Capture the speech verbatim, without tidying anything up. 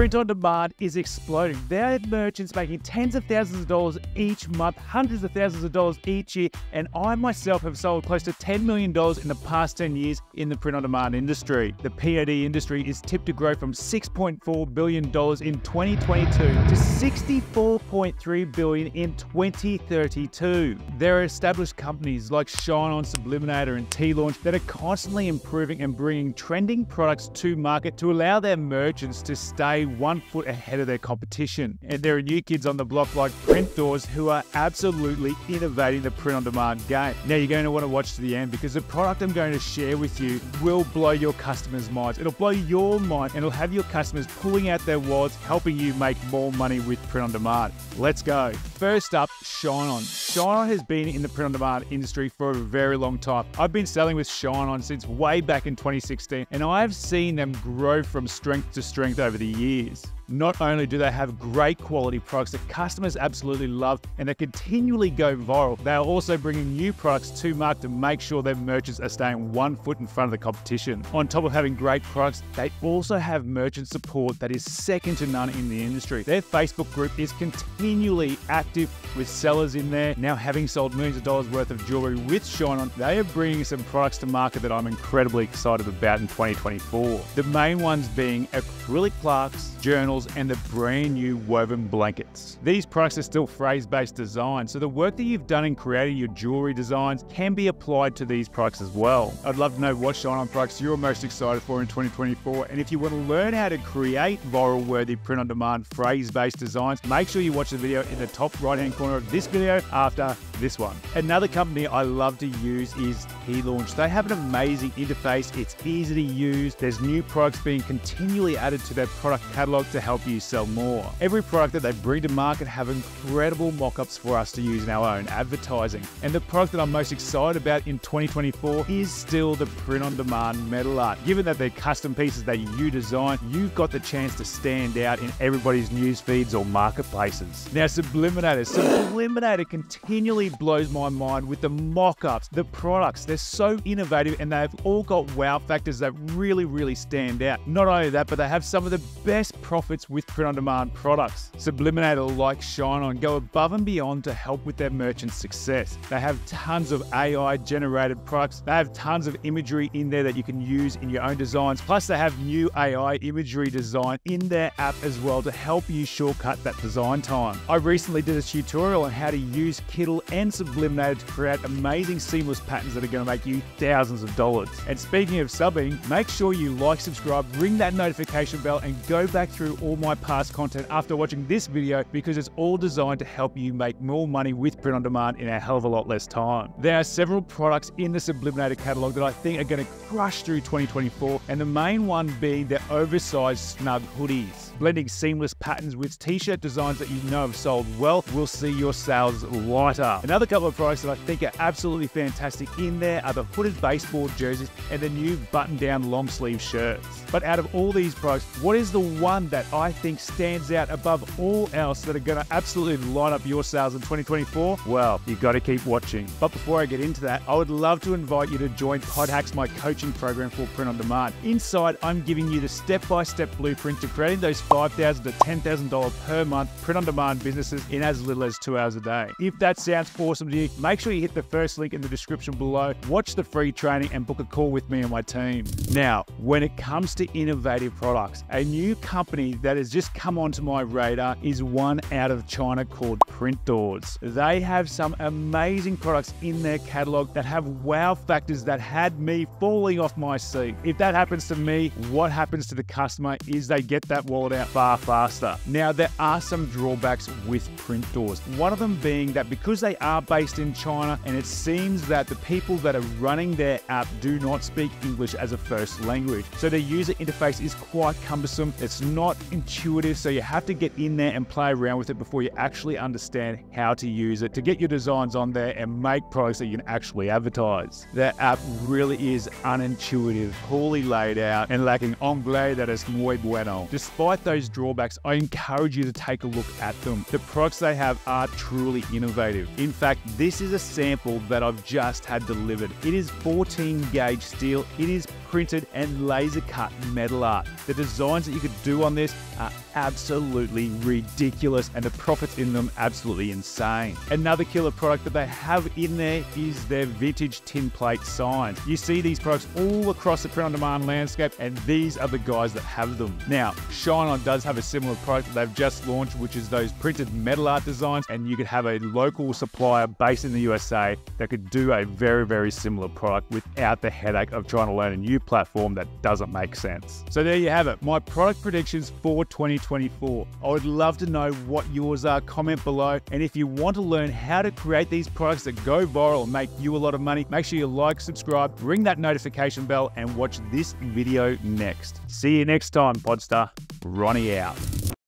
Print on demand is exploding. There are merchants making tens of thousands of dollars each month, hundreds of thousands of dollars each year, and I myself have sold close to ten million dollars in the past ten years in the print on demand industry. The P O D industry is tipped to grow from six point four billion dollars in twenty twenty-two to sixty-four point three billion dollars in twenty thirty-two. There are established companies like Shine On, Subliminator, and Teelaunch that are constantly improving and bringing trending products to market to allow their merchants to stay one foot ahead of their competition. And there are new kids on the block like Printdoors who are absolutely innovating the print-on-demand game. Now, you're going to want to watch to the end because the product I'm going to share with you will blow your customers' minds. It'll blow your mind, and it'll have your customers pulling out their wallets, helping you make more money with print-on-demand. Let's go. First up, Shine On. Shine On has been in the print-on-demand industry for a very long time. I've been selling with Shine On since way back in twenty sixteen, and I've seen them grow from strength to strength over the years. Not only do they have great quality products that customers absolutely love and that continually go viral, they are also bringing new products to market to make sure their merchants are staying one foot in front of the competition. On top of having great products, they also have merchant support that is second to none in the industry. Their Facebook group is continually active with sellers in there. Now, having sold millions of dollars worth of jewelry with Shine On, they are bringing some products to market that I'm incredibly excited about in twenty twenty-four. The main ones being acrylic plaques, journals, and the brand new woven blankets. These products are still phrase-based designs, so the work that you've done in creating your jewelry designs can be applied to these products as well. I'd love to know what Shine On products you're most excited for in twenty twenty-four, and if you want to learn how to create viral-worthy print-on-demand phrase-based designs, make sure you watch the video in the top right-hand corner of this video after this one. Another company I love to use is Teelaunch. They have an amazing interface. It's easy to use. There's new products being continually added to their product catalog to help help you sell more. Every product that they bring to market have incredible mock-ups for us to use in our own advertising. And the product that I'm most excited about in twenty twenty-four is still the print-on-demand metal art. Given that they're custom pieces that you design, you've got the chance to stand out in everybody's news feeds or marketplaces. Now, Subliminator. Subliminator continually blows my mind with the mock-ups, the products. They're so innovative and they've all got wow factors that really, really stand out. Not only that, but they have some of the best profits with print-on-demand products. Subliminator, like Shine On, go above and beyond to help with their merchant success. They have tons of A I-generated products. They have tons of imagery in there that you can use in your own designs. Plus, they have new A I imagery design in their app as well to help you shortcut that design time. I recently did a tutorial on how to use Kittle and Subliminator to create amazing seamless patterns that are going to make you thousands of dollars. And speaking of subbing, make sure you like, subscribe, ring that notification bell, and go back through all my past content after watching this video, because it's all designed to help you make more money with print on demand in a hell of a lot less time. There are several products in the Subliminator catalog that I think are going to crush through twenty twenty-four, and the main one being their oversized snug hoodies. Blending seamless patterns with t-shirt designs that you know have sold well will see your sales light up. Another couple of products that I think are absolutely fantastic in there are the hooded baseball jerseys and the new button-down long sleeve shirts. But out of all these products, what is the one that I think stands out above all else that are going to absolutely light up your sales in twenty twenty-four? Well, you've got to keep watching. But before I get into that, I would love to invite you to join Podhacks, my coaching program for print on demand. Inside, I'm giving you the step-by-step blueprint to creating those five thousand dollars to ten thousand dollars per month print-on-demand businesses in as little as two hours a day. If that sounds awesome to you, make sure you hit the first link in the description below, watch the free training, and book a call with me and my team. Now, when it comes to innovative products, a new company that has just come onto my radar is one out of China called Printdoors. They have some amazing products in their catalog that have wow factors that had me falling off my seat. If that happens to me, what happens to the customer is they get that wallet out far faster. Now, there are some drawbacks with Printdoors. One of them being that because they are based in China, and it seems that the people that are running their app do not speak English as a first language. So their user interface is quite cumbersome. It's not intuitive, so you have to get in there and play around with it before you actually understand how to use it to get your designs on there and make products that you can actually advertise. Their app really is unintuitive, poorly laid out, and lacking anglais that is muy bueno. Despite those drawbacks, I encourage you to take a look at them. The products they have are truly innovative. In fact, this is a sample that I've just had delivered. It is fourteen gauge steel. It is printed and laser cut metal art. The designs that you could do on this are absolutely ridiculous, and the profits in them absolutely insane. Another killer product that they have in there is their vintage tin plate signs. You see these products all across the print-on-demand landscape, and these are the guys that have them. Now, Shine On does have a similar product that they've just launched, which is those printed metal art designs, and you could have a local supplier based in the U S A that could do a very, very similar product without the headache of trying to learn a new platform that doesn't make sense. So there you have it, my product predictions for twenty twenty-four. I would love to know what yours are, comment below, and if you want to learn how to create these products that go viral and make you a lot of money, make sure you like, subscribe, ring that notification bell, and watch this video next. See you next time, Podstar. Ronnie out.